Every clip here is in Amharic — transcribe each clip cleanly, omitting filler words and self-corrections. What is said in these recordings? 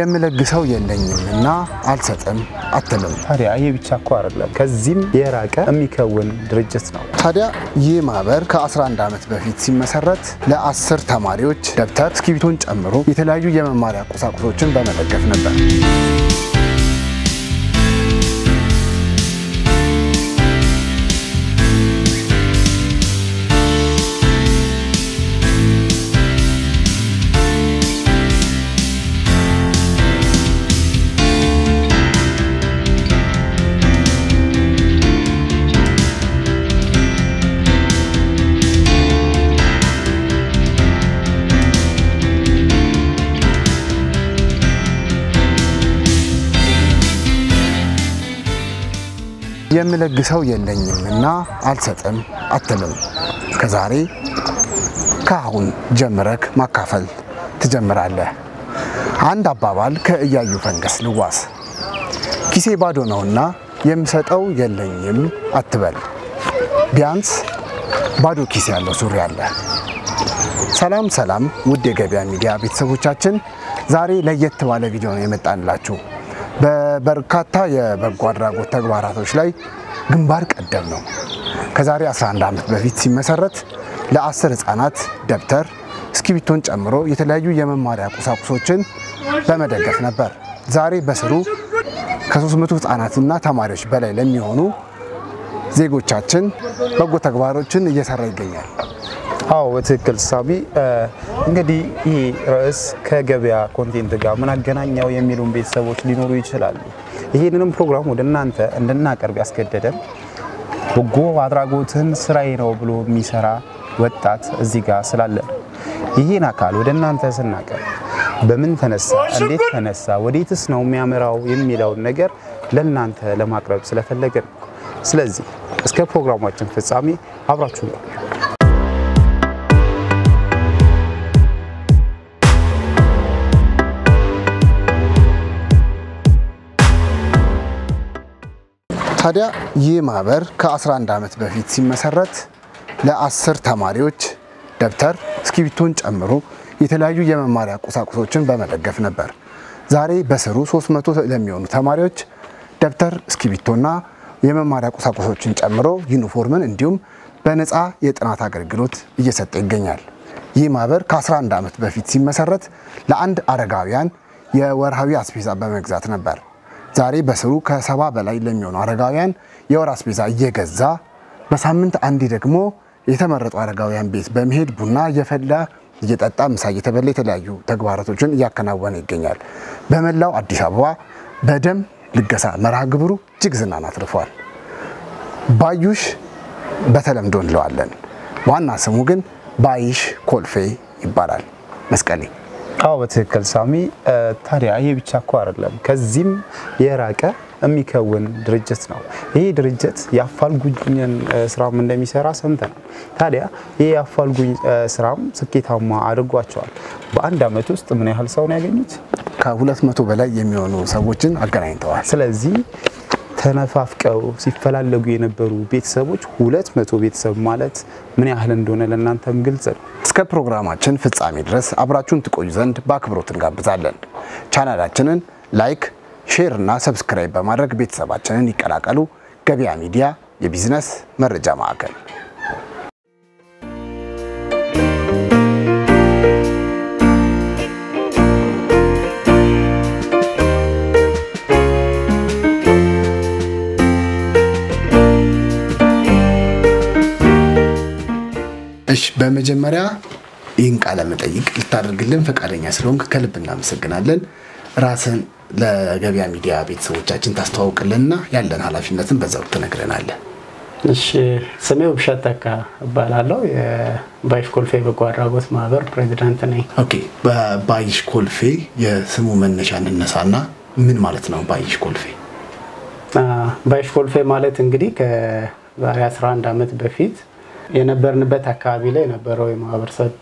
يملك سويا ليني نا عالساتم أتمم هذا أيه بتشاكوار لهم كزيم يراك أمي كون درجتنا هذا يمابر كأسران دامت بفيت سيم مسرات لا أسر تماريوج دفتر سكيبتونج أمره يتلاجو يمن مارك وساقروتشن بملك فنبر يملك سويا ليني منا عالساتم أتمم كزاري كهون جمرك ما كفل تجمر عليه عند بابال كأيايو فنجس لواس كيسي بعدنا هنا يمسات أو يليني أتبل بيانس بعدو كيسي على سوري عليه سلام سلام ودي جبياني جابيت سوتشاتن زاري ليت ولا فيديو يمتان لاتشو በበርካታ የበጎ አድራጎት ተግባራቶች ላይ ግንባር ቀደም ነው ከዛሬ 11 ዓመት በፊት ሲመሰረት ለ10 ህፃናት ደብተር እስክሪብቶን ጨምሮ የተለያዩ የመማሪያ ቁሳቁሶችን በመደገፍ ነበር ዛሬ በስሩ ከ300 ህፃናትና ተማሪዎች በላይ ለሚሆኑ ዜጎቻችን በጎ ተግባራቶችን እየሰራ ይገኛል አው በትክክል ሳቢ እንግዲህ ይሄ ራስ ከገበያ ኮንቴንት ጋር ምን አገናኛው የሚሉን ቤተሰቦች ሊኖሩ ይችላሉ ይሄንንም ፕሮግራም ወደናንተ እንደናቀርብ ያስገደደን በጎ አድራጎትን ስራዬ ነው ብሎ የሚሰራ ወጣት እዚህ ጋር ስላለ ይሄን አካል ወደናንተ ስናቀርብ በምን ተነሳ እንዴት ተነሳ ወዴትስ ነው የሚያመራው የሚለው ነገር ለናንተ ለማቅረብ ስለፈለገን ስለዚህ እስከ ፕሮግራማችን ፍጻሜ አብራችሁ ታዲያ የማበር ከ11 ዓመት በፊት ሲመሰረት ለ10 ተማሪዎች ደብተር እስክሪብቶን ጨምሮ የተለያዩ የመማሪያ ቁሳቁሶችን በመደገፍ ነበር ዛሬ በስሩ 300 ለሚሆኑ ተማሪዎች ደብተር እስክሪብቶና የመማሪያ ቁሳቁሶችን ጨምሮ ዩኒፎርምን እንዲሁም በነፃ የጥናት አገልግሎት እየሰጠ ይገኛል የማበር ከ11 ዓመት በፊት ሲመሰረት ለአንድ አረጋውያን የወርሃዊ አስፔዛ በመግዛት ነበር ዛሬ በስሩ ከ70 በላይ ለሚሆኑ አረጋውያን የወር አስፔዛ እየገዛ በሳምንት አንዴ ደግሞ የተመረጡ አረጋውያን ቤት በመሄድ ቡና እየፈላ እየጠጣ ምሳ እየተበላ የተለያዩ ተግባራቶችን እያከናወነ ይገኛል በመላው አዲስ አበባ በደም ልገሳ መርሃ ግብሩ እጅግ ዝናን አትርፏል ባዩሽ በተለምዶ እንለዋለን ዋና ስሙ ግን ባይሽ ኮልፌ ይባላል መስቀሌ በትክክል ሳሚ ታዲያ ይሄ ብቻ እኮ አይደለም ከዚህም የራቀ የሚከውን ድርጅት ነው ይሄ ድርጅት ያፋልጉኝን ስራም እንደሚሰራ ሰምተን ታዲያ ይሄ ያፋልጉኝ ስራም ስኬታማ አድርጓቸዋል በአንድ አመት ውስጥ ምን ያህል ሰው ነው ያገኙት ከ200 በላይ የሚሆኑ ሰዎችን አገናኝተዋል ስለዚህ ተነፋፍቀው ሲፈላልጉ የነበሩ ቤተሰቦች 200 ቤተሰብ ማለት ምን ያህል እንደሆነ ለእናንተም ግልጽ ነው እስከ ፕሮግራማችን ፍጻሜ ድረስ አብራችሁን ትቆዩ ዘንድ በአክብሮት እንጋብዛለን ቻናላችንን ላይክ ሼር እና ሰብስክራይብ በማድረግ ቤተሰባችንን ይቀላቀሉ ገበያ ሚዲያ የቢዝነስ መረጃ ማዕከል በመጀመሪያ ይህን ቃለ መጠይቅ ልታደርግልን ፈቃደኛ ስለሆንክ ከልብ እናመሰግናለን ራስን ለገበያ ሚዲያ ቤተሰቦቻችን ታስተዋውቅልንና ያለን ኃላፊነትን በዛው ተነግረናለን እሺ ሰሜው ብሻታካ ባላለው የባይሽ ኮልፌ በጎ አድራጎት ማህበር ፕሬዚዳንት ነኝ ኦኬ ባይሽ ኮልፌ የስሙ መነሻ እንደነሳና ምን ማለት ነው ባይሽ ኮልፌ ባይሽ ኮልፌ ማለት እንግዲህ ከዛሬ 11 ዓመት በፊት የነበርንበት አካባቢ ላይ ነበርው የማህበረሰብ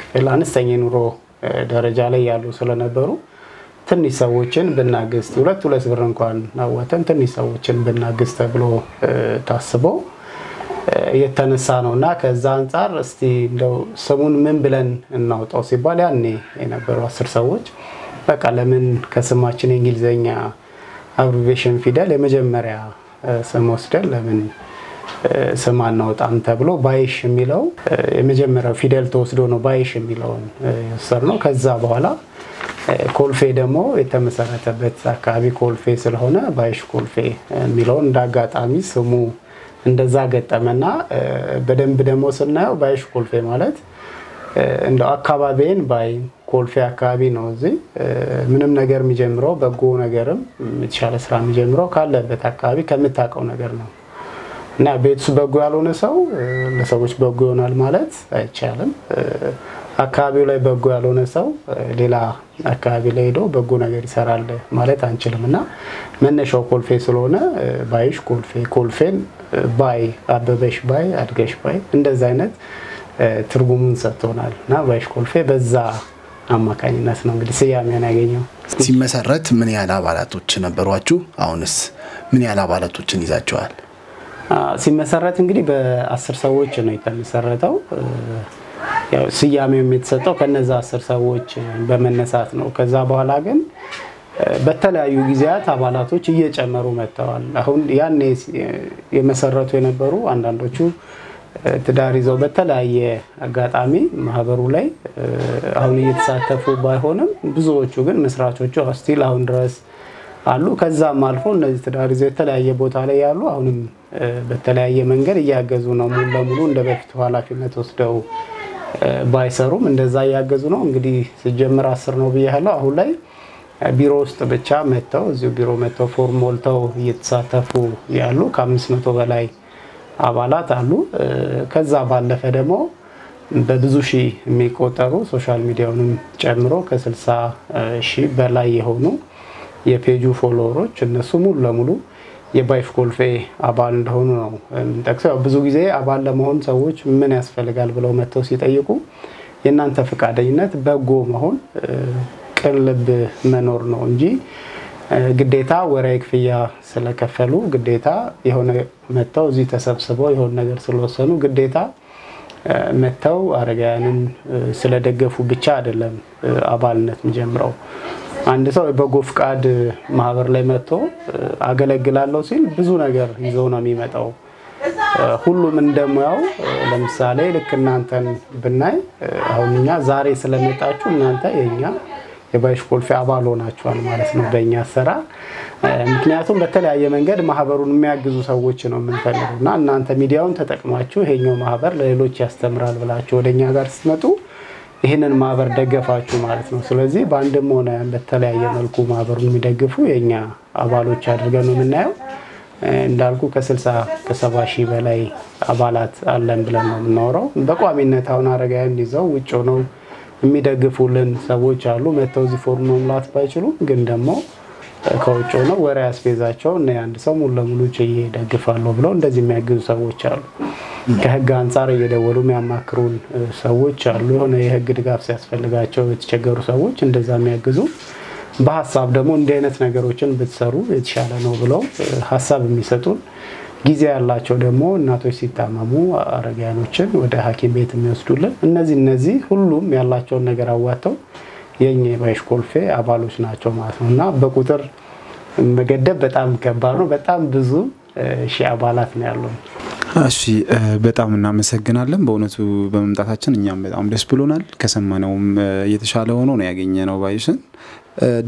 ክፍል አንስተኛ ኑሮ ደረጃ ላይ ያሉ ስለነበሩ ትንሽ ሰዎችን በናግስ ሁለት ብር እንኳን አዋተን ትንሽ ሰዎችን በናግስ ተብሎ ታስቦ የተነሳ ነውና ከዛ አንፃር እስቲ እንደው ሰሙን ምን ብለን እናውጣው ሲባል ያኔ የነበሩ 10 ሰዎች بكالمن كسماتشن إنجليزية أبريفيشن فيدا لمجمرة سموستر لمن سمعنا وتعم تبلو بايش ميلون مجمرة فيدا توصلونه بايش ميلون صرنا كذاب ولا كل في دمو يتمسنا تبت أكابي كل في سلهنا بايش كل في ميلون دعات عميس سمو عند زاجت أمنا بدم وصلنا بايش كل في مالت عند أكابين باي كل في أكابي نوزي منهم نجار مجمرة بقول نجارم متشال سرام مجمرة كله بتأكابي كم تأكل نجارنا نبيت سبقوالون سو لسويش بقولون المالت أيشالم أكابي لا بقولون سو للا أكابي لا يدو بقول نجار سرال مالت أنشلمنا من نشوا كل في سلونا بايش كل في كل فين باي أببش باي أرجش باي عند زينت ترجمون ساتونال نبايش كل في بزاع أما كان الناس نقول سيامي أنا جينيو. تيم مسرت مني على بالاتوتش نبرواتشو أونس مني على بالاتوتش نيزاتشوال. تيم مسرت إنجلي بأسر سويتش نيتام مسرتاو يا سيامي متساتو كنا زاسر سويتش بمن ساتنا وكذا بهالاجن بتلا يجزيات على بالاتوتش يجمعرو متوال هون يعني يمسرت وينبرو عندنوشو تداري زوبته لا يقطعمي مهبرو لي هوني يتساتفو بايهونم بزوجو جن مسراتوجو هستيل هون راس علو كذا مالفون نجد تداري زوبته لا يبوت عليه علو هونم بتلاعي منجر يعجزونا مولا ملون دبفتو على في متوسدو بايسرو من دزاي يعجزونا انقدي سجمر عصرنا بيه لا هو لي بيروست بتشامته زو بيرو متو فورمولتو يتساتفو يعلو كم اسمته غلاي አባላት አሉ ከዛ ባለፈ ደግሞ በብዙ ሺህ የሚቆጠሩ ሶሻል ሚዲያውንም ጨምሮ ከ60,000 በላይ የሆኑ የፔጁ ፎሎወሮች እነሱ ሙሉ ለሙሉ የባይፍ ኮልፌ አባል እንደሆኑ ነው እንጠቅሰው። ብዙ ጊዜ አባል ለመሆን ሰዎች ምን ያስፈልጋል ብለው መተው ሲጠይቁ የእናንተ ፍቃደኝነት በጎ መሆን ቅን ልብ መኖር ነው እንጂ ግዴታ ወራይ ክፍያ ስለከፈሉ ግዴታ የሆነ መጣው እዚ ተሰብስበው የሆነ ነገር ስለወሰኑ ግዴታ መጣው አረጋያንን ስለደገፉ ብቻ አይደለም አባልነት ምጀምረው። አንድ ሰው በጎ ፍቃድ ማህበር ላይ መጥቶ አገለግላለሁ ሲል ብዙ ነገር ይዘው ነው የሚመጣው። ሁሉም እንደማያው ለምሳሌ ልክ እናንተን ብናይ አሁንኛ ዛሬ ስለመጣችሁ እናንተ የኛ የባይሽ ኮልፌ አባል ሆናችኋል ማለት ነው በእኛ ሰራ። ምክንያቱም በተለያየ መንገድ ማህበሩን የሚያግዙ ሰዎች ነው የምንፈልገውና እናንተ ሚዲያውን ተጠቅማችሁ ሄኛው ማህበር ለሌሎች ያስተምራል ብላችሁ ወደኛ ጋር ስትመጡ ይሄንን ማህበር ደገፋችሁ ማለት ነው። ስለዚህ ባንድም ሆነ በተለያየ መልኩ ማህበሩን የሚደግፉ የኛ አባሎች አድርገን ነው የምናየው። እንዳልኩ ከ60-70 ሺህ በላይ አባላት አለን ብለን ነው የምናወራው። በቋሚነት አሁን አረጋያን ይዘው ውጭ ነው የሚደግፉልን ሰዎች አሉ። መተውዚ ፎርም ሙላት ባይችሉ ግን ደሞ ከውጭ ነው ወራ ያስፈዛቸው እና አንድ ሰው ሙሉ ለሙሉ ቸየ ደግፋሉ ብሎ እንደዚህ የሚያግዙ ሰዎች አሉ። ከህግ አንፃር እየደወሉ የሚያማክሩን ሰዎች አሉ። የሆነ የህግ ድጋፍ ሲያስፈልጋቸው የተቸገሩ ሰዎች እንደዛ የሚያግዙ በሐሳብ ደሞ እንዲህ አይነት ነገሮችን ብትሰሩ የተሻለ ነው ብሎ ሐሳብ የሚሰጡን ጊዜ ያላቸው ደግሞ እናቶች ሲታመሙ አረጋያኖችን ወደ ሐኪም ቤት የሚወስዱልን እነዚህ ሁሉም ያላቸው ነገር አዋተው የኛ ባይሽ ኮልፌ አባሎች ናቸው ማለት ነውና በቁጥር መገደብ በጣም ከባድ ነው። በጣም ብዙ ሺህ አባላት ነው ያለው። እሺ በጣም እናመሰግናለን። በእውነቱ በመምጣታችን እኛም በጣም ደስ ብሎናል። ከሰማነውም የተሻለ ሆኖ ነው ያገኘነው ባይሽን።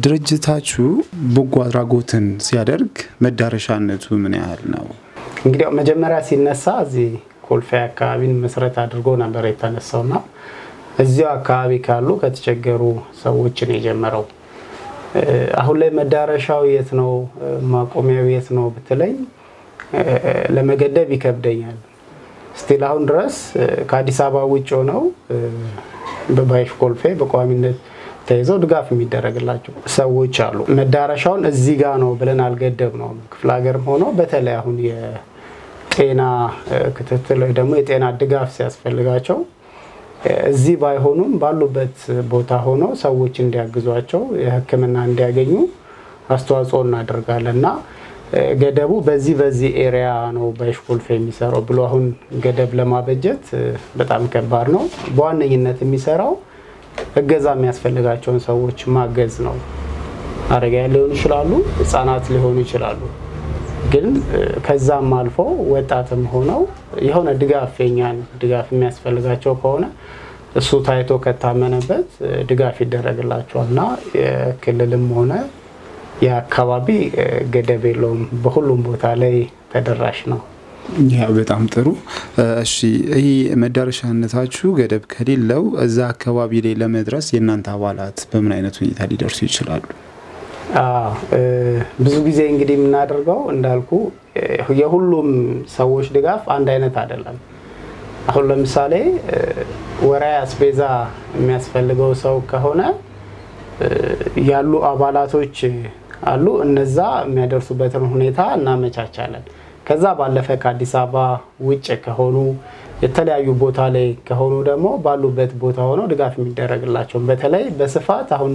ድርጅታችሁ በጎ አድራጎትን ሲያደርግ መዳረሻነቱ ምን ያህል ነው? እንግዲህ መጀመሪያ ሲነሳ እዚ ኮልፌ አካባቢን መስረት አድርጎ ነበር የተነሳውና እዚያ አካባቢ ካሉ ከተቸገሩ ሰዎች ነው የጀመረው። አሁን ላይ መዳረሻው የት ነው ማቆሚያው የት ነው በተለይ ለመገደብ ይከብደኛል። ስቲላውን ድረስ ከአዲስ አበባ ውጭ ነው በባይሽ ኮልፌ በቋሚነት ተይዘው ድጋፍ የሚደረግላቸው ሰዎች አሉ። መዳረሻውን እዚ ጋር ነው ብለን አልገደብ ነው። ክፍለ ሀገርም ሆኖ በተለይ አሁን የጤና ክትትል ደግሞ የጤና ድጋፍ ሲያስፈልጋቸው እዚ ባይሆኑም ባሉበት ቦታ ሆኖ ሰዎች እንዲያግዟቸው የሕክምና እንዲያገኙ አስተዋጽኦ እናደርጋለና ገደቡ በዚህ ኤሪያ ነው ባይሽ ኮልፌ የሚሰራው ብሎ አሁን ገደብ ለማበጀት በጣም ከባድ ነው። በዋነኝነት የሚሰራው እገዛም ያስፈልጋቸውን ሰዎች ማገዝ ነው አረጋ ሊሆን ይችላል ህፃናት ሊሆን ይችላል ግን ከዛም አልፎ ወጣትም ሆነው የሆነ ድጋፍኛን ድጋፍ የሚያስፈልጋቸው ከሆነ እሱ ታይቶ ከታመነበት ድጋፍ ይደረግላቸውና የክልልም ሆነ ያካባቢ ገደብሎም በሁሉም ቦታ ላይ ተደራሽ ነው ያ በጣም ጥሩ እሺ ይሄ መዳረሻነታችሁ ገደብ ከሌለው እዛ አካባቢ ላይ ለመድረስ የናንተ አባላት በምን አይነት ሁኔታ ሊደርሱ ይችላሉ ብዙ ጊዜ እንግዲህ ምን አደርጋው እንዳልኩ የሁሉም ሰዎች ድጋፍ አንድ አይነት አይደለም አሁን ለምሳሌ ወራይ አስቤዛ የሚያስፈልገው ሰው ከሆነ ያሉ አባላቶች አሉ እነዛ የሚያደርሱበት ሁኔታ እናመቻቻለን ከዛ ባለፈ ከአዲስ አበባ ውጭ ከሆኑ የተለያዩ ቦታ ላይ ከሆኑ ደግሞ ባሉበት ቦታ ሆኖ ድጋፍ የሚደረግላቸው በተለይ በስፋት አሁን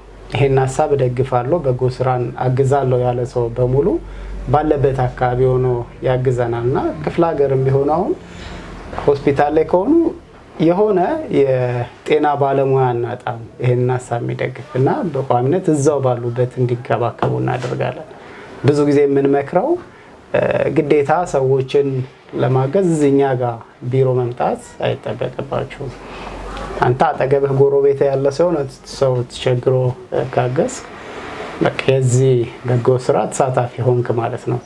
ይሄን ሐሳብ ደግፋለሁ በጎስራን አግዛለሁ ያለ ሰው በሙሉ ባለበት አካባቢ ሆኖ ያግዘናልና ክፍላገርም ቢሆነው ሆስፒታል ላይ ሆኖ የሆነ የጤና ባለሙያ እናጣም ይሄን ሐሳብ የሚደግፍና በቋሚነት እዛው ባሉበት እንዲከባከቡና አድርጋለን ብዙ ጊዜ ምን መከራው ግዴታ ሰዎችን ለማገዝ እኛ ጋር ቢሮ መምጣት አይተበቀባቸው አንተ አጠገብህ ጎሮቤት ያለ ሰው ነው ሰው ቸግሮ ካገስ ለከዚ በጎስራት ሳታፊ ሆንክ ማለት ነው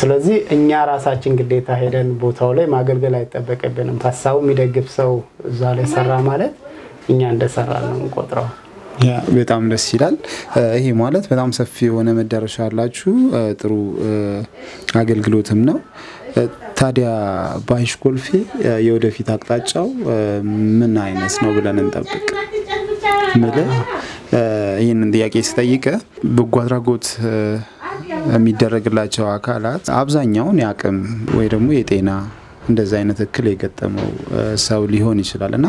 ስለዚህ እኛ ራሳችን ግዴታ ሄደን ቦታው ላይ ማገልገል አይተበቀበንም ሐሳቡ የሚደግፍ ሰው እዛ ላይ ሰራ ማለት እኛ እንደሰራን ነው እንቆጥራው ያ በጣም ደስ ይላል ይሄ ማለት በጣም ሰፊ የሆነ መዳረሻ አላችሁ ጥሩ አገልግሎትም ነው ታዲያ ባይሽ ኮልፊ የወደፊት አቅጣጫው ምን አይነት ነው ብለን እንጠብቅ ማለት ይሄንን ጥያቄ ሲጠይቀ በጓድራጎት የሚደረግላቸው አካላት አብዛኛው ያቅም ወይ ደግሞ የጤና እንደዛ አይነት እክል የገጠመው ሰው ሊሆን ይችላልና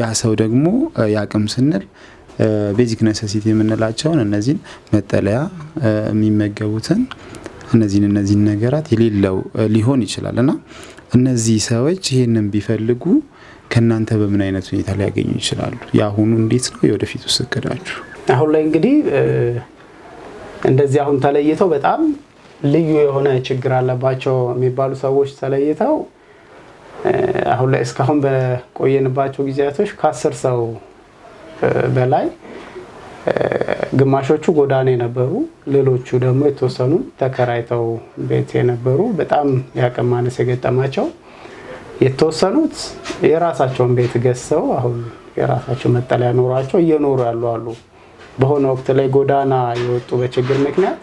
ያ ሰው ደግሞ ያቅም ስንል ቤዚክ ነሰሲቲ የምንላቸውን እነዚህን መጠለያ የሚመገቡትን እነዚህን ነገራት የሌለው ሊሆን ይችላልና እነዚህ ሰዎች ይሄንን ቢፈልጉ ከናንተ በምን አይነት ሁኔታ ላይ ያገኙ ይችላሉ ያሁኑ እንዴት ነው የወደፊት ውስከዳችሁ አሁን ላይ እንግዲህ እንደዚህ አሁን ተለይተው በጣም ልዩ የሆነ ችግር አለባቸው የሚባሉ ሰዎች ተለይተው አሁን ላይ እስካሁን በቆየንባቸው ግዚያቶች ከ10 ሰው በላይ ግማሾቹ ጎዳኔ ነበሩ ሌሎቹ ደግሞ የተወሰኑ ተከራይተው ቤት የነበሩ በጣም ያቀማነስ የገጠማቸው የተወሰኑት የራሳቸውን ቤት ገዝተው አሁን የራሳቸው መጠለያ ኖራቸው እየኖሩ ያሉ አሉ በሆነ ወቅት ላይ ጎዳና የወጡ በችግር ምክንያት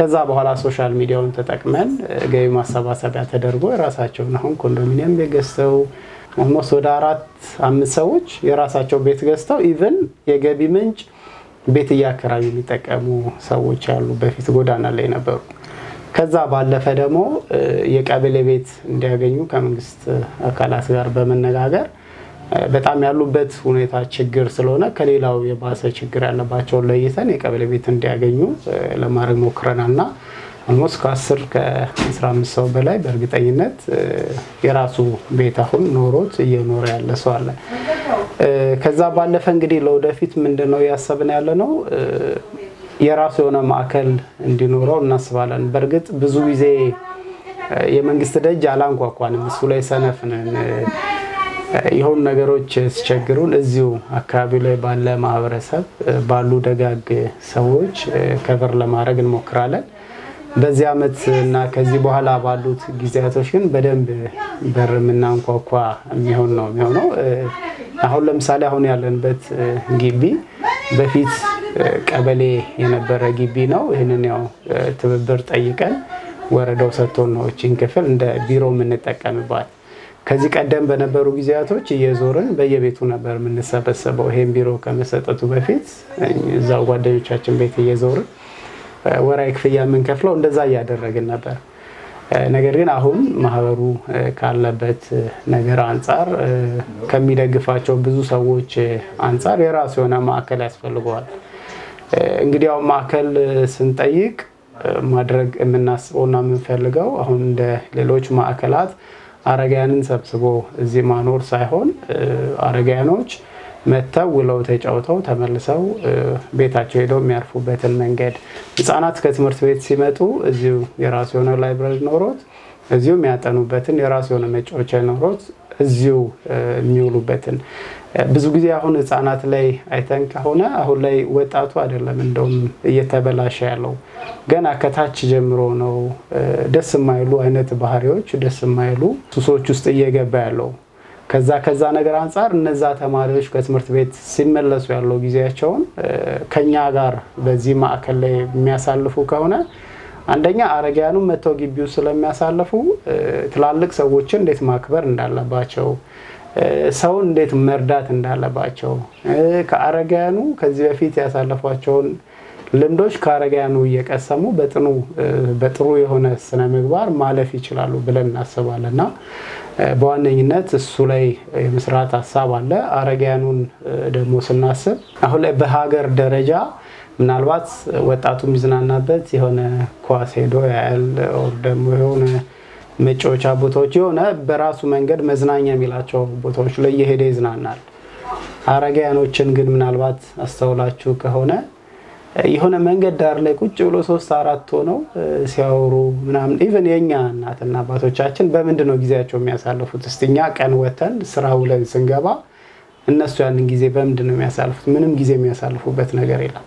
ከዛ በኋላ ሶሻል ሚዲያውን ተጠቅመን ገቢ ማሰባሰቢያ ተደርጎ የራሳቸውን አሁን ኮንዶሚኒየም ገዝተው ሞስ ወደ 4-5 ሰዎች የራሳቸው ቤት ገዝተው ኢቭን የገቢ ምንጭ ቤት ያከራዩ ሊጠቀሙ ሰዎች አሉ በፊት ጎዳና ላይ ነበሩ ከዛ ባለፈ ደግሞ የቀበሌ ቤት እንዲያገኙ ከመንግስት አካላት ጋር በመነጋገር በጣም ያሉበት ሁኔታ ችግር ስለሆነ ከሌላው የባሰ ችግር ያለባቸው ለይተን የቀበሌ ቤት እንዲያገኙ ለማድረግ ሞክረናልና አልሞስ ከ10 ከ15 ሰው በላይ በርግጠኝነት የራሱ ቤት አሁን ኖሮት እየኖረ ያለ ሰው አለ ከዛ ባለፈ እንግዲህ ለወደፊት ምንድነው ያሰብን ያለ ነው የራሱ የሆነ ማዕከል እንዲኖረው እናስባለን በርግጥ ብዙ ጊዜ የመንግስት ደጅ አላንቋቋንም እሱ ላይ ሰነፍነን ይሁን ነገሮች ሲቸግሩን እዚሁ አካባቢ ላይ ባለ ማህበረሰብ ባሉ ደጋግ ሰዎች ከቨር ለማድረግ እንሞክራለን በዚህ አመት እና ከዚህ በኋላ ባሉት ግዚያቶች ግን በደንብ በርምና እንኳኳ የሚሆን ነው የሚሆነው አሁን ለምሳሌ አሁን ያለንበት ግቢ በፊት ቀበሌ የነበረ ግቢ ነው ይሄንን ያው ትብብር ጠይቀን ወረዳው ሰጥቶን ነው እቺን ክፍል እንደ ቢሮ ምን ተጠቀምባት ከዚህ ቀደም በነበሩ ግዚያቶች እየዞርን በየቤቱ ነበር ምንሰበሰበው ይሄን ቢሮ ከመሰጠቱ በፊት እዛው ጓደኞቻችን ቤት እየዞርን ወራይ ክፍያ ምንከፍለው እንደዛ ያደረገን ነበር ነገር ግን አሁን ማህበሩ ካለበት ነገር አንፃር ከሚደግፋቸው ብዙ ሰዎች አንፃር የራስ የሆነ ማዕከል ያስፈልገዋል እንግዲህ ያው ማዕከል ስንጠይቅ ማድረግ እናስቦና ምንፈልገው አሁን እንደ ሌሎች ማዕከላት አረጋያንን ሰብስቦ እዚህ ማኖር ሳይሆን አረጋያኖች መተው ለው ተጫውተው ተመልሰው ቤታቸው ሄደው የሚያርፉበትን መንገድ ህፃናት ከትምህርት ቤት ሲመጡ እዚሁ የራስ የሆነ ላይብረሪ ኖሮት እዚሁ የሚያጠኑበትን የራስ የሆነ መጫወቻ ኖሮት እዚሁ የሚውሉበትን ብዙ ጊዜ አሁን ህፃናት ላይ አይተንካ ሆነ አሁን ላይ ወጣቱ አይደለም እንደውም እየተበላሸ ያለው ገና ከታች ጀምሮ ነው ደስ የማይሉ አይነት ባህሪዎች ደስ የማይሉ ሱሶች ውስጥ እየገባ ያለው ከዛ ነገር አንፃር እነዛ ተማሪዎች ከትምህርት ቤት ሲመለሱ ያለው ግዚያቸው ከኛ ጋር በዚህ ማዕከል ላይ የሚያሳልፉ ከሆነ አንደኛ አረጋያኑ መተው ግቢው ስለሚያሳልፉ ትላልቅ ሰዎችን እንዴት ማክበር እንዳለባቸው ሰው እንዴት መርዳት እንዳለባቸው ከአረጋያኑ ከዚህ በፊት ያሳለፏቸው ልምዶች ካረጋያኑ እየቀሰሙ በጥሩ የሆነ ስነ ምግባር ማለፍ ይችላሉ ብለን እናስባለና በዋነኝነት እሱ ላይ የምስራት ሐሳብ አለ አረጋያኑን ደሞ ስናስብ አሁን ላይ በሀገር ደረጃ ምናልባት ወጣቱ ምዝናናበት የሆነ ኳስ ሄዶ ያል ኦር ደሞ የሆነ መጫወቻ ቦታዎች የሆነ በራሱ መንገድ መዝናኛ የሚላቸው ቦታዎች ላይ ይሄደ ይዝናናል አረጋያኖችን ግን ምናልባት አስተውላችሁ ከሆነ የሆነ መንገድ ዳር ላይ ቁጭ ብሎ 3 4 ሆነው ሲያወሩ ምናምን ኢቭን የኛ እናትና አባቶቻችን በመንድነው ግዚያቸው የሚያሳልፉት እስቲኛ ቀን ወተን ስራ ውለን ስንገባ እነሱ ያንን ጊዜ በመንድነው የሚያሳልፉት ምንም ጊዜ የሚያሳልፉበት ነገር የለም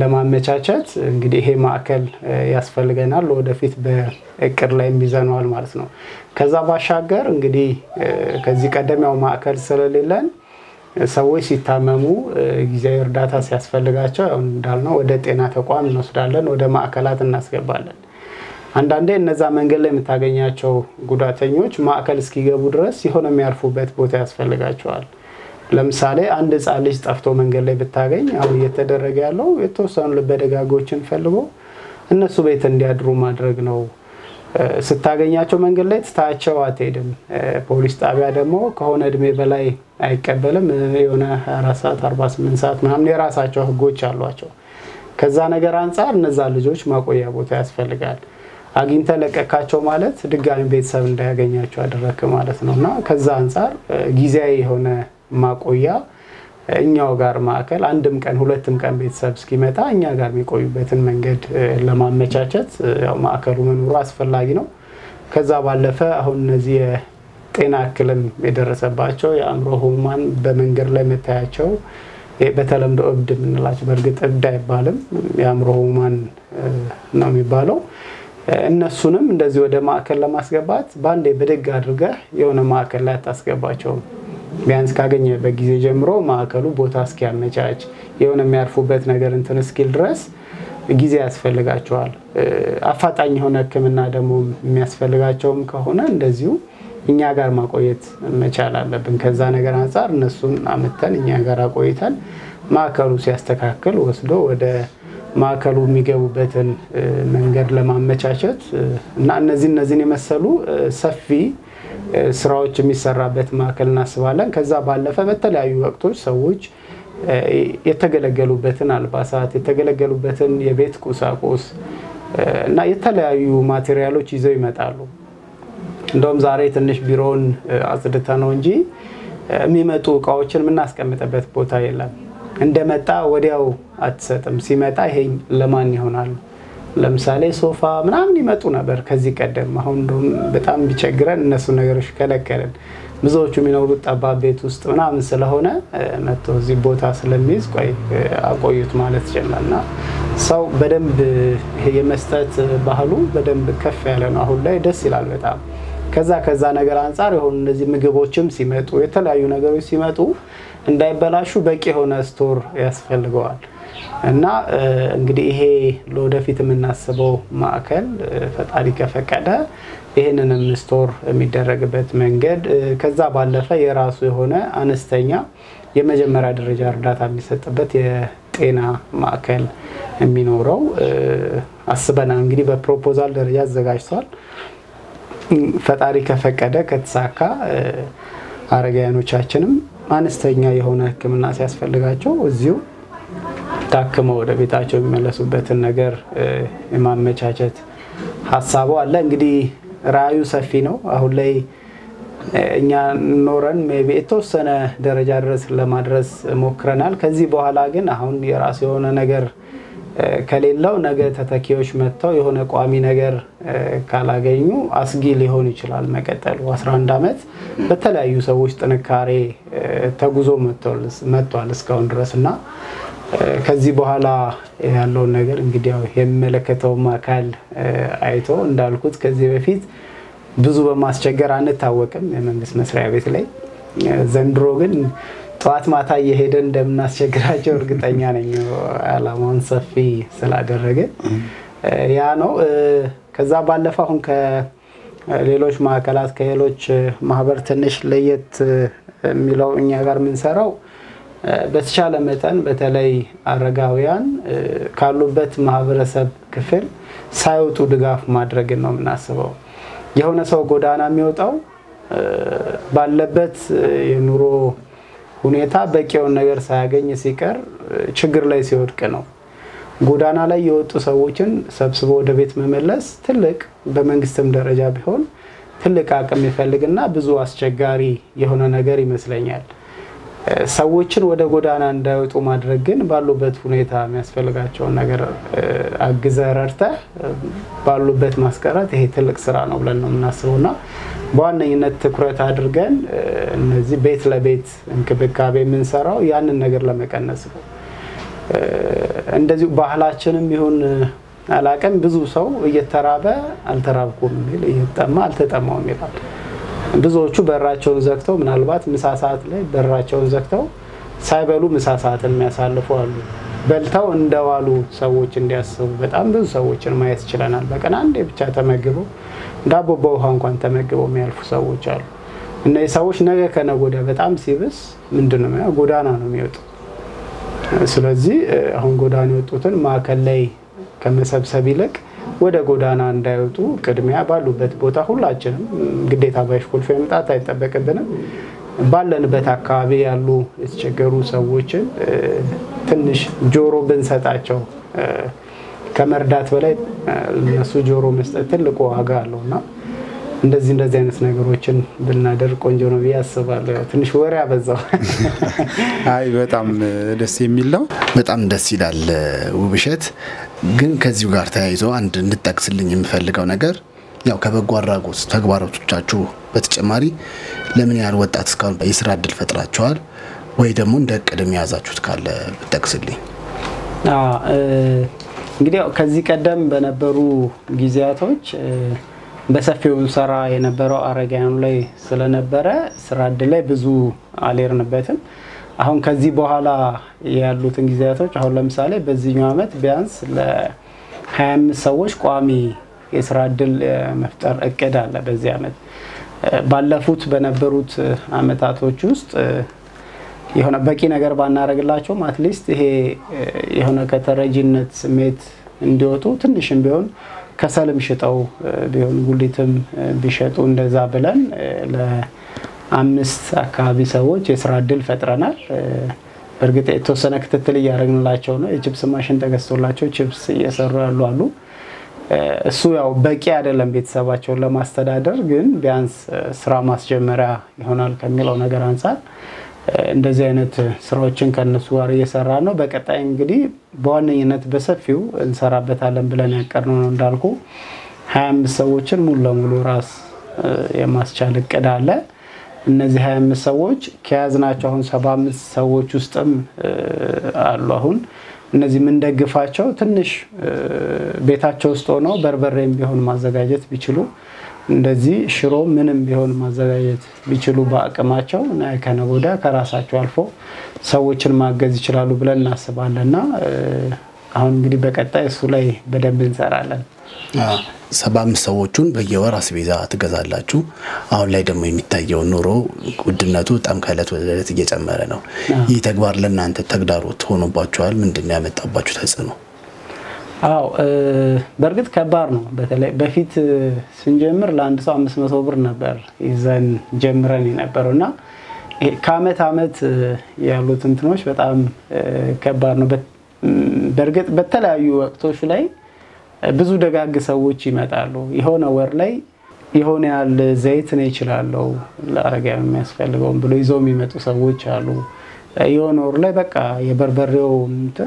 ለማመቻቸት እንግዲህ ይሄ ማዕከል ያስፈልገናል ወደፊት በእቅር ላይ የሚዘናዋል ማለት ነው ከዛ ባሻገር እንግዲህ ከዚህ ቀደም ያው ማዕከል ስለሌለን ሰዎች ሲታመሙ ግዚያዊ እርዳታ ሲያስፈልጋቸው ያው እንዳልነው ወደ ጤና ተቋም እንወስዳለን ወደ ማዕከላት እናስገባለን አንዳንዴ እነዛ መንገድ ላይ መታገኛቸው ጉዳተኞች ማዕከል እስኪገቡ ድረስ ይሆነ የሚያርፉበት ቦታ ያስፈልጋቸዋል ለምሳሌ አንድ ህፃን ልጅ ጠፍቶ መንገድ ላይ ብታገኝ አሁን እየተደረገ ያለው የተወሰኑ ለበደጋጎችን ፈልጎ እነሱ ቤት እንዲያድሩ ማድረግ ነው ስታገኛቸው መንገድ ላይ ተታቸው አትሄድም ፖሊስ ጣቢያ ደግሞ ከሆነ እድሜ በላይ አይቀበልም የሆነ 24 ሰዓት 48 ሰዓት ምናምን የራሳቸው ህጎች አሏቸው ከዛ ነገር አንፃር እነዛ ልጆች ማቆያ ቦታ ያስፈልጋል አግኝተ ለቀቃቸው ማለት ድጋሚ ቤተሰብ እንዳያገኛቸው አደረከ ማለት ነውና ከዛ አንፃር ግዚያዊ የሆነ ማቆያ እኛው ጋር ማዕከል አንድም ቀን ሁለትም ቀን ቤተሰብ እስኪመጣ እኛ ጋር የሚቆዩበትን መንገድ ለማመቻቸት ያው ማዕከሉ መኖር አስፈልጊ ነው ከዛ ባለፈ አሁን እነዚህ ጤና ክለም የደረሰባቸው ያምሮ ሆማን በመንገር ላይ መታያቸው በተለምዶ እብድ ምንላች በርግጥ እብድ አይባልም ያምሮ ሆማን ነው የሚባለው እነሱንም እንደዚህ ወደ ማዕከል ለማስገባት ባንዴ በደግ አድርገ የሆነ ማዕከል ላይ ታስገባቸው ቢያንስ ካገኘ በጊዜ ጀምሮ ማዕከሉ ቦታ አስኪያመቻች የሆነ የሚያርፉበት ነገር እንትን ስኪል ድረስ ጊዜ ያስፈልጋቸዋል አፋጣኝ የሆነ ህክምና ደሞ የሚያስፈልጋቸው ከሆነ እንደዚሁ እኛ ጋር ማቆየት መቻል አለብን ከዛ ነገር አንፃር እነሱን አመጣን እኛ ጋር አቆይተን ማዕከሉ ሲያስተካክል ወስዶ ወደ ማዕከሉ የሚገቡበትን መንገድ ለማመቻቸት እና እነዚህን የመሰሉ ሰፊ ስራዎች የሚሰራበት ማዕከል እናስባለን ከዛ ባለፈ በተለያዩ ወቅቶች ሰዎች የተገለገሉበትን አልባሳት የተገለገሉበትን የቤት ቁሳቁስ እና የተለያዩ ማቴሪያሎች ይዘው ይመጣሉ እንደውም ዛሬ ትንሽ ቢሮን አጽድታ ነው እንጂ የሚመጡ ቃዎችን እናስቀምጣበት ቦታ የለም እንደመጣ ወዲያው አትሰጥም ሲመጣ ይሄ ለማን ይሆናል ለምሳሌ ሶፋ ምናምን ይመጡ ነበር ከዚህ ቀደም አሁን እንደውም በጣም ቢቸግረን እነሱ ነገሮች ከለከለን ብዙዎቹ የሚኖሩት ጠባብ ቤት ውስጥ ምናምን ስለሆነ መጥቶ እዚህ ቦታ ስለሚይዝ ቆይ አቆዩት ማለት ጀመርና سو بدم هي مستات بحالو بدم كف يعلن أهول لا يدسي لالبتاع كذا كذا نجاران صاره هون نزيم جبوتشم سمات ويتلاعيو نجارو سمات وإن ده بلاشو بقي هون ستور يسفل جوال نا انقدي هي لو دفيت من الناس بو ما أكل فتعري كفكده هنا نستور مدرج بيت من جد كذا باللفة يراسو هنا أنستينيا يمجمع راد الرجال ده تبي ستبت يتنا ما أكل مينورو أصبنا انقدي ببروبوزال الرجال زجاج صار فتعري كفكده كتساكا أرجعنا وشاشنم أنستينيا يهونا كمن الناس يسفل جاچو وزيو تاكم وده بيتاچو بملاسوبة النجار إمام مشاجت حسابه الله انقدي رأيو سفينو أهولي إنيا نورن مبيتو سنة درجة درس لما درس مكرنال كذي بحالاجن أهون يراسيونا نجار كليلا ونجار تتكيوش متى يهون قامي نجار كلاجينو أسجيلي هوني شلال مقتل واسران دامت بتلاقيو سويت أنا كاري تجوزو متى على سكون درسنا كذي بحالا هاللون نجار إنقديو هم ملكته ماكل عيتو ندالكوت كذي بفيت بزوبة ماسجعر عنه تاوكم من بس مسرع بيتلي زندروجن طلعت مع تاي هيدن دم ناسجعر جور قطعني عنيو على منصفي سلاد الرجع يانو كذا باللفهم كليلوش مع كلاس كليلوش مهبرتنش ليت ميلو إني أقدر من سراو بس شالمتن بتلي الرجاويان كارلو بيت مهبرسب كفل سايوت ودقاف ما درجنا مناسبه يهونا سو قدانا ميوتاو باللبت ينورو هنيتا بكيو نجار ساعين يسيكر شجر لا يسيود كنو قدانا لا يوتو سووچن سبسبو دبيت مملس تلك بمنجستم درجة بهون تلك عكم يفلقنا بزواس شجاري يهونا نجاري مثلينيال سووچن وده قدانا نداوتو ما درجن باللبت هنيتا مسفلقاتشون نجار أجزارته بالو بيت ماسكارات هي تلك سرعان أولنا مناسرونا بأن ينتكرت عدرجان نزي بيت لبيت إنك بكابي من سراو يعني النجار لما كان نسبه عند زي بحلاشنا بيهون على كم بزوسو يترابه التراب كوميل يتأمل تتأمل ميلاد بزوج شو براتشون زكتو من هالبات مساحات له براتشون زكتو سايبلو مساحات المساحات لفوالو بلتاو اندوالو سووچ اندياسو بتام ብዙ سووچን ማየት ይችላል በቀን አንዴ ብቻ ተመግቦ ዳቦ በውሃ እንኳን ተመግቦ የሚያልፉ ሰዎች አሉ እና የሰዎች ነገ ከነጎዳ በጣም ሲብስ ምንድነው ማለት ጎዳና ነው የሚወጡ ስለዚህ አሁን ጎዳና የወጡትን ማከለ ላይ ከመሰብሰብ ይልቅ ወደ ጎዳና እንዳይወጡ ቅድሚያ ባሉበት ቦታ ሁላችንም ግዴታ ባይሽኩል ፈምጣት አይተበቀደንም ባለንበት አካባቢ ያሉ የተቸገሩ ሰዎችን ትንሽ ጆሮ በእንሰጣቸው ከመርዳት በላይ እነሱ ጆሮ መስጠት ልቆ ዋጋ አለውና እንደዚህ አይነት ነገሮችን ብናደርግ ቆንጆ ነው ያስባለሁ ትንሽ ወሬ አበዛው አይ በጣም ደስ የሚል ነው በጣም ደስ ይላል ውብሸት ግን ከዚህ ጋር ተያይዞ አንድ እንድትጠቅስልኝ የምፈልገው ነገር ያው ከበጎ አድራጎት ተግባራቶቻችሁ በተጨማሪ ለምን ያህል ወጣት ስካውን በእስራ አድል ፈጥራችኋል ወይ ደግሞ እንደቀደም ያዛችሁት ካለ ተጠቅስልኝ እንግዲህ ከዚህ ቀደም በነበሩ ግዚያቶች በሰፊው ሰራ የነበረው አረጋኑ ላይ ስለነበረ ስራ አድል ላይ ብዙ አለርንበትም አሁን ከዚህ በኋላ ያሉት ግዚያቶች አሁን ለምሳሌ በዚህኛው አመት ቢያንስ ለ25 ሰዎች ቋሚ የስራ አድል መፍጠር እቅድ አለ በዚህ አመት ባለፉት በነበሩት አመታቶች ውስጥ የሆነ በቂ ነገር ባናረጋግላቸው at least ይሄ የሆነ ከተረጂነት ስሜት እንዲወጡ ትንሽም ቢሆን ከሰልም ሽጣው ቢሆን ጉልትም ቢሸጡ እንደዛ ብለን ለአምስት አካባቢ ሰዎች የስራ አድል ፈጥረናል በርግጥ የተወሰነ ክትትል ያረጋግላቸው ነው የቺፕስ ማሽን ተገዝቶላቸው ቺፕስ እየሰሩ ያሉ አሉ እሱ ያው በቂ አይደለም ቤተሰባቸው ለማስተዳደር ግን ቢያንስ ስራ ማስጀመሪያ ይሆናል ከሚለው ነገር አንፃር እንደዚህ አይነት ስራዎችን ከነሱ ጋር እየሰራ ነው በቀጣይ እንግዲህ በዋነኝነት በሰፊው እንሰራበታለን ብለን ያቀርነው ነው እንዳልኩ 25 ሰዎችን ሙሉ ለሙሉ ራስ የማስቻል እቅድ አለ እነዚህ 25 ሰዎች ከያዝናቸው አሁን 75 ሰዎች ውስጥም አሉ አሁን نزي من دقفاتشو تنش بيتاتشو ستونو بربرين بيهون مازاقاجت بيشلو ندزي شرو منم بيهون مازاقاجت بيشلو باقماتشو ناكنا بودا كراساتشو الفو سووشن ماقزي شلالو بلن ناسبان لنا አሁን እንግዲህ በቀጣይ እሱ ላይ በደንብ እንሰራለን። ሰባም ሰዎችን በየወራስ ቤዛ ተገዛላችሁ። አሁን ላይ ደግሞ የሚታየው ኑሮ ውድነቱ በጣም ከለት ወደ ለት እየጨመረ ነው። ይህ ተግባር ለእናንተ ተግዳሮት ሆኖባችኋል? ምንድነው ያመጣባችሁ ተጽዕኖ? አዎ በርግጥ ከባድ ነው። በተለይ በፊት ስንጀምር ለአንድ ሰው 500 ብር ነበር ይዘን ጀምረን የነበረውና ከአመት አመት ያሉት እንትኖች በጣም ከባድ ነው። በርግጥ በተለያዩ ወቅቶች ላይ ብዙ ደጋግ ሰዎች ይመጣሉ። የሆነ ወር ላይ የሆነ ያለ ዘይት ነው ይችላል ለአረጋም የሚያስፈልገው ብሎ ይዞም ይመጡ ሰዎች አሉ። የሆነ ወር ላይ በቃ የበርበሬው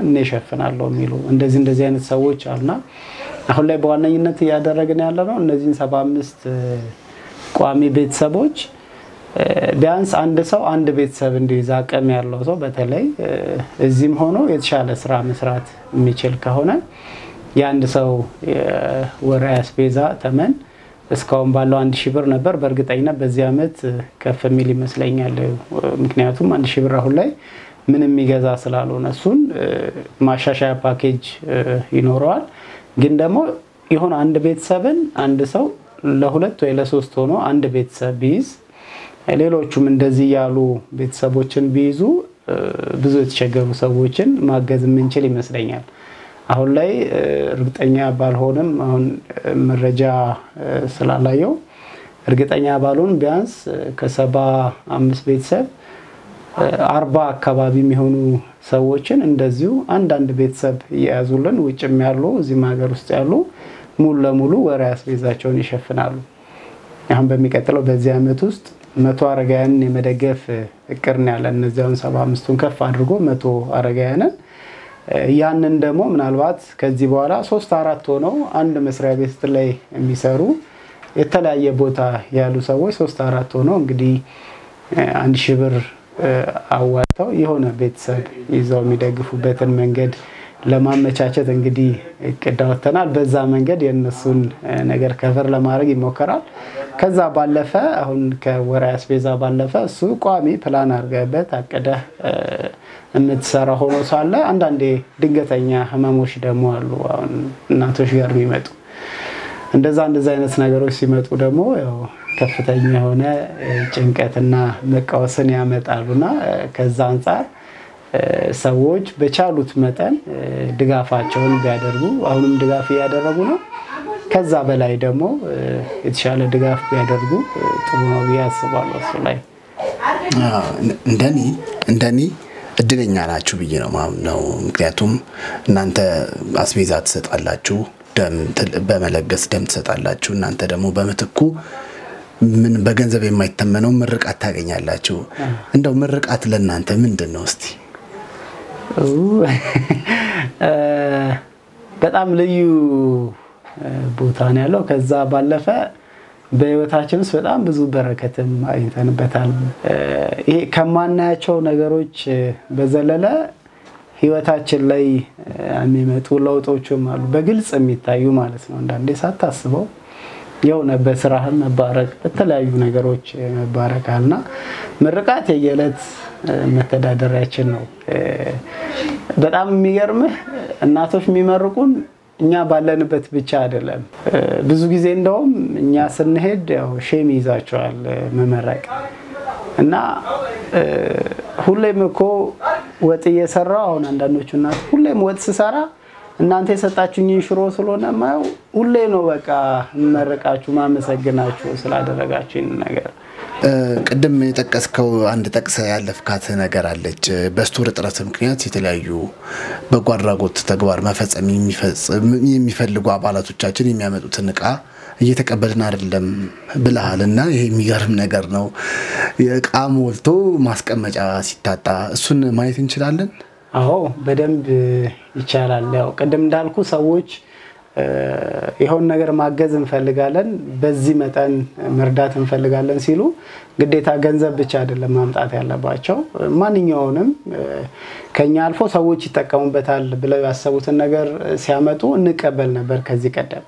እንሸፈናለሁ የሚሉ እንደዚህ አይነት ሰዎች አሉና አሁን ላይ በዋናነት ያደረግን ያለው እነዚህን 75 ቋሚ ቤተሰቦች ቢያንስ አንድ ሰው አንድ ቤተሰብ እንዲይዝ አቀም ያለው ሰው በተለይ እዚህም ሆኖ የተሻለ ስራ መስራት የሚችል ከሆነ ያንድ ሰው ወራስ ቤዛ ተመን እስካሁን ባለው 1000 ብር ነበር። በርግጠኝነት በዚህ አመት ከፍ የሚል ይመስለኛል። ምክንያቱም 1000 ብር አሁን ላይ ምንም ይገዛ ስላልሆነ እሱን ማሻሻያ ፓኬጅ ይኖራል። ግን ደግሞ ይሁን አንድ ቤተሰብን አንድ ሰው ለሁለት ወይ ለሶስት ሆኖ አንድ ቤተሰብ ቢይዝ ሌሎቹም እንደዚህ ያሉ ቤተሰቦችን ቢይዙ ብዙ የተቸገሩ ሰዎችን ማገዝ ምንችል ይመስለኛል። አሁን ላይ እርግጠኛ ባልሆንም አሁን መረጃ ስላላየው እርግጠኛ ባልሆን ቢያንስ ከ75 ቤተሰብ 40 አካባቢ የሚሆኑ ሰዎችን እንደዚሁ አንድ ቤተሰብ ይያዙልን ወጭም ያሉ እዚህ ማገር ውስጥ ያሉ ሙሉ ለሙሉ ወራስ ቤዛቸውን ይሸፍናሉ። አሁን በሚቀጥለው በዚህ አመት ውስጥ 100 አረጋያን የመደገፍ እቅርና ያለን እነዚያውን 75ቱን ከፍ አድርጎ 100 አረጋያን ያንን ደግሞ ምናልባት ከዚህ በኋላ 3-4 ሆነው አንድ መስሪያ ቤት ላይ የሚሰሩ የተለያየ ቦታ ያሉ ሰዎች 3-4 ሆነው እንግዲህ 1000 ብር አዋጣው የሆነ ቤተሰብ ይዘው የሚደግፉበትን መንገድ ለማመቻቸት እንግዲህ እቅዳውተናል። በዛ መንገድ የነሱን ነገር ከፈር ለማድረግ ይሞከራል። ከዛ ባለፈ አሁን ከወራስ ቤዛ ባለፈ እሱ ቋሚ ፕላን አርገበት አቀደ እንትሰራ ሆኖ ሳለ አንዳንዴ ድንገተኛ ህመሞች ደግሞ አሉ። አሁን እናቶች ጋር ይመጡ እንደዛ አይነት ነገሮች ሲመጡ ደግሞ ያው ከፍተኛ የሆነ ጭንቀትና መቃወስን ያመጣሉና ከዛ አንፃር ሰዎች በቻሉት መጠን ድጋፋቸውን ያደርጉ። አሁንም ድጋፍ ያደረጉ ነው። ከዛ በላይ ደግሞ የተሻለ ድጋፍ ያደርጉ ጥሩ ነው ያስባሉ። እሱ ላይ እንደኔ እድለኛ ናችሁ ብዬ ነው ማምነው። ምክንያቱም እናንተ አስቤዛ ተሰጣላችሁ በመለገስ ደም ተሰጣላችሁ። እናንተ ደግሞ በመትኩ ምን በገንዘብ የማይተመነው ምርቃት ታገኛላችሁ። እንደው ምርቃት ለእናንተ ምንድነው እስቲ? በጣም ልዩ ቦታ ነው ያለው። ከዛ ባለፈ በህይወታችን ውስጥ በጣም ብዙ በረከትም አይተንበታል። ይሄ ከማናያቸው ነገሮች በዘለለ ህይወታችን ላይ የሚመጡ ለውጦችም አሉ በግልጽ የሚታዩ ማለት ነው። አንዳንዴ ሳታስበው የሆነ በስራህ መባረክ በተለያዩ ነገሮች መባረካልና ምርቃት የየለት መተዳደሪያችን ነው። በጣም የሚገርምህ እናቶች የሚመርቁን እኛ ባለንበት ብቻ አይደለም። ብዙ ጊዜ እንደውም እኛ ስንሄድ ያው ሼም ይዛቸዋል መመረቅ እና ሁሌም እኮ ወጥ እየሰራው አሁን አንዳንዶቹ እናት ሁሌም ወጥ ስሰራ እናንተ የሰጣችሁኝ ሽሮ ስለሆነ ማው ሁሌ ነው በቃ መረቃችሁ ማመሰግናችሁ ስላደረጋችሁኝ ነገር። ቀደም የጠቀስከው አንድ ጠቅሰ ያለፍካት ነገር አለች። በስቱር ጥረት ምክንያት የተለያዩ በጓራጎት ተግባር መፈጸም የሚፈልጉ አባላቶቻችን የሚያመጡት ንቃ እየተቀበልን አይደለም ብለሃልና ይሄ የሚገርም ነገር ነው። የቃ ሞልቶ ማስቀመጫ ሲታጣ እሱን ማየት እንችላለን? አዎ በደንብ ይቻላል። ያው ቀደም እንዳልኩ ሰዎች يهون نجار معجز مفلجالن بزيمة أن مردات مفلجالن سيلو قديتا جنزة بتشاد لما متعتي على باچو ما نيجونم كنيا الفو سويت تكمل بتال بلا يسويت النجار سامتو نقبلنا بركزي كده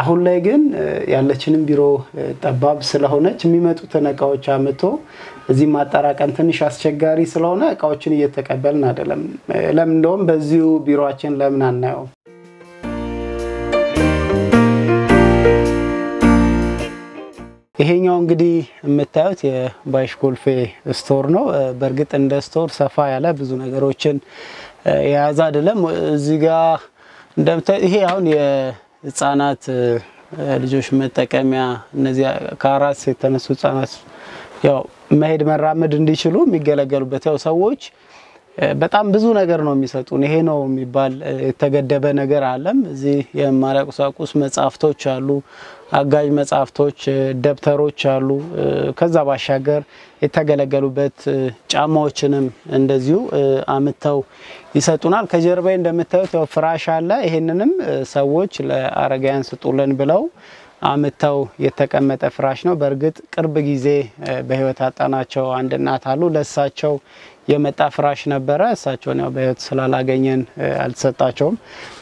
أهون لكن ياللهشين بيرو تباب سلهونه تميمة تناكاو شامتو زي ما ترى كنتني شاس شجاري سلهونه كاوشين يتقبلنا دلهم لم دوم بزيو بيرواتين لم نناو هنا عندي متعود يا بايشكول في ستورنا برجت عند ستور سفايا لا بزون أجروشن يا زاد لهم زيجا دمت هي هون يتصانات الجوش متكاميا نزيا كاراس تنسوت صانات يا مهد من رامد نديشلو ميجلا جلبته وسويج بتأم بزون أجرنا ميساتون هنا وميبال تجدب نجار عالم زي يا مالك وساقوس متعفتو شالو أجاي متعفتوش دبتروش شالو كذا باشجر يتجلجلوبات جاموشنم عندزيو عمتاو يساتونال كجربة عند متاو توفراش على هننم سووش لأرجعان ستولن بلاو عمتاو يتكمل تفراشنا برجت كربجي زي بهوتات أنا شو عندنا تعلو لسات شو يمت أفراش نبرة ساتون يا بيت سلالة جين الستاشوم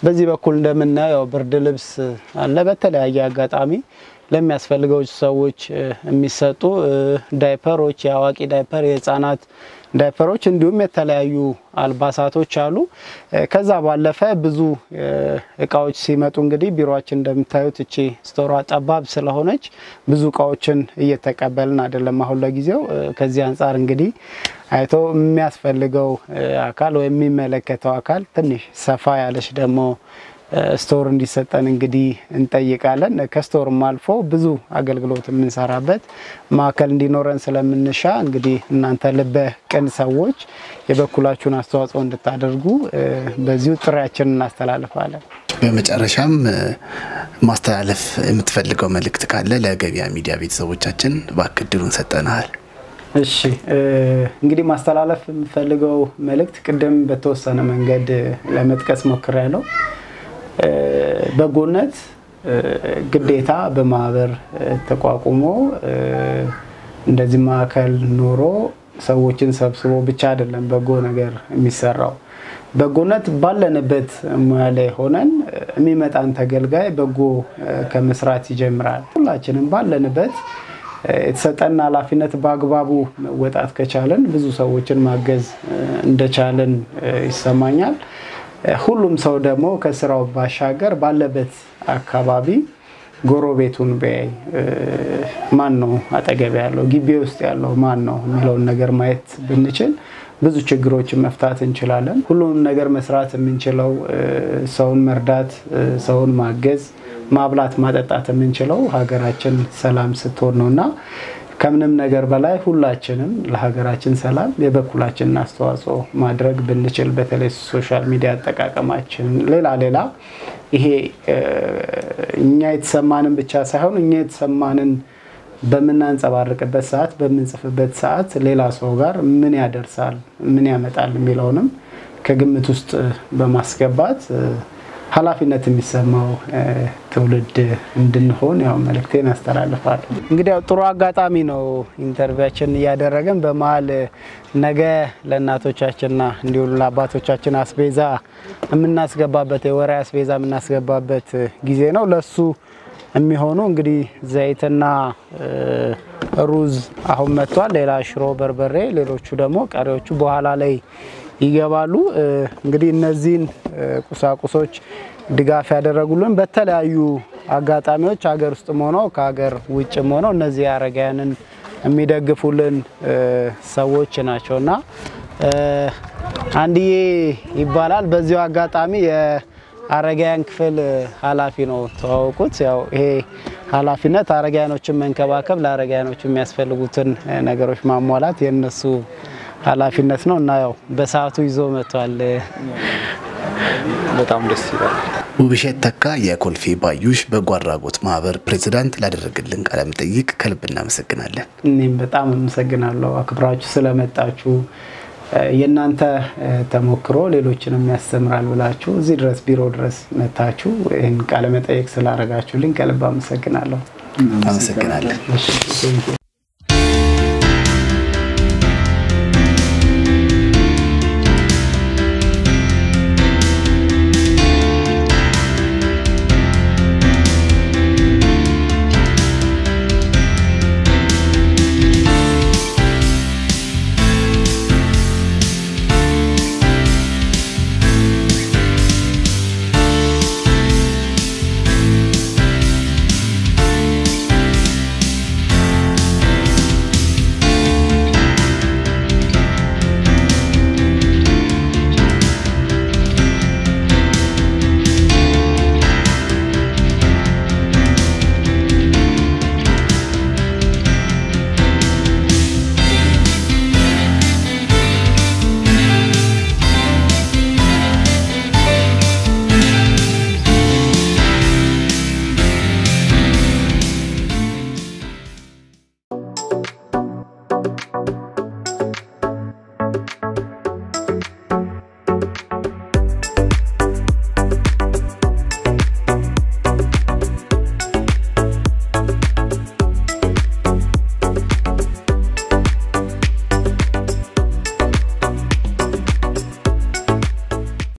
بزي بكل ده منا يا برد لبس الله بتلاقي جاكات عمي لم يسفل جوج سويج مساتو دايبروش يا واقي دايبر يتصانات دايبروش ندوم يتلاقيو الباساتو شالو كذا باللفة بزو كاوتش سيماتون قدي بيرواتشن دم تايوت شيء ستورات أباب سلهونج بزو كاوتشن يتقبلنا دلما هو لجيزو كزيان صارن قدي አይቶ የሚያስፈልገው አካል ወይም የሚመለከተው አካል ትንሽ ሰፋ ያለሽ ደሞ ስቶር እንዲሰጠን እንግዲህ እንጠይቃለን ከስቶርም አልፎ ብዙ አገልግሎት የምንሰራበት ማከል እንዲኖረን ስለምንሻ እንግዲህ እናንተ ልበ ቀን ሰዎች የበኩላችሁን አስተዋጽኦ እንድታደርጉ በዚሁ ጥሪያችንን እናስተላልፋለን በመጨረሻም ማስተላለፍ የምትፈልገው መልእክት ካለ ለገበያ ሚዲያ ቤተሰቦቻችን ባክድሩን ሰጠናል እሺ እንግዲህ ማስተላለፍ የምፈልገው መልእክት ቀደም በተወሰነ መንገድ ለመጥቀስ ሞክራለሁ በጎነት ግዴታ በማህበር ተቋቁሞ እንደዚህ ማከል ኑሮ ሰዎችን ሰብስቦ ብቻ አይደለም በጎ ነገር የሚሰራው በጎነት ባለንበት ሙያ ላይ ሆነን የሚመጣን ተገልጋይ በጎ ከመስራት ይጀምራል ሁላችንም ባለንበት የተሰጠና ላፊነት ባግባቡ ወጣት ከቻለን ብዙ ሰዎችን ማገዝ እንደቻለን ይሰማኛል ሁሉም ሰው ደግሞ ከስራው ባሻገር ባለበት አካባቢ ጎሮቤቱን በይ ማን ነው አጠገብ ያለው ግቢ ውስጥ ያለው ማን ነው የሚለው ነገር ማየት ብንችል ብዙ ችግሮችን መፍታት እንችላለን ሁሉም ነገር መስራት የምንችለው ሰውን መርዳት ሰውን ማገዝ ማብላት ማጠጣት የምንችለው ሀገራችን ሰላም ስትሆን ነውና ከምንም ነገር በላይ ሁላችንም ለሀገራችን ሰላም የበኩላችንን አስተዋጽኦ ማድረግ ብንችል በተለይ ሶሻል ሚዲያ አጠቃቀማችን ሌላ ይሄ እኛ የተሰማንን ብቻ ሳይሆን እኛ የተሰማንን በመናንጸባረቅበት ሰዓት በመንጽፍበት ሰዓት ሌላ ሰው ጋር ምን ያደርሳል ምን ያመጣል የሚለውንም ከግምት ውስጥ በማስገባት ኃላፊነት የሚሰማው ተውልድ እንድንሆን ያው መልእክቴን አስተላልፋለሁ እንግዲህ ያው ጥሩ አጋጣሚ ነው ኢንተርቪያችን ያደረገን በመሃል ነገ ለእናቶቻችንና እንዲሁም ለአባቶቻችን አስቤዛ የምናስገባበት የወራ አስቤዛ የምናስገባበት ጊዜ ነው ለሱ የሚሆኑ እንግዲህ ዘይትና ሩዝ አሁን መጥቷል ሌላ ሽሮ በርበሬ ሌሎቹ ደግሞ ቀሪዎቹ በኋላ ላይ ይገባሉ እንግዲህ እነዚህን ቁሳቁሶች ድጋፍ ያደረጉልን በተለያዩ አጋጣሚዎች ሀገር ውስጥ ሆኖ ከሀገር ውጭ ሆኖ እነዚህ ያረጋያንን የሚደግፉልን ሰዎች ናቸውና አንዲዬ ይባላል በዚያው አጋጣሚ የአረጋያን ክፍል ኃላፊ ነው ተዋውቁት ያው ይሄ ኃላፊነት አረጋያኖችን መንከባከብ ለአረጋያኖች የሚያስፈልጉትን ነገሮች ማሟላት የነሱ ኃላፊነት ነው እና ያው በሰዓቱ ይዞ መጥቷል በጣም ደስ ይላል ውብሸት ተካ የኮልፌ ባዩሽ በጓራጎት ማህበር ፕሬዝዳንት ላደረግልን ቃለ መጠይቅ ከልብ እናመሰግናለን እኔም በጣም እናመሰግናለሁ አክብራችሁ ስለመጣችሁ የናንተ ተሞክሮ ሌሎችንም ያስተምራል ብላችሁ እዚህ ድረስ ቢሮ ድረስ መታችሁ ይሄን ቃለ መጠይቅ ስላደረጋችሁልኝ ከልብ አመሰግናለሁ።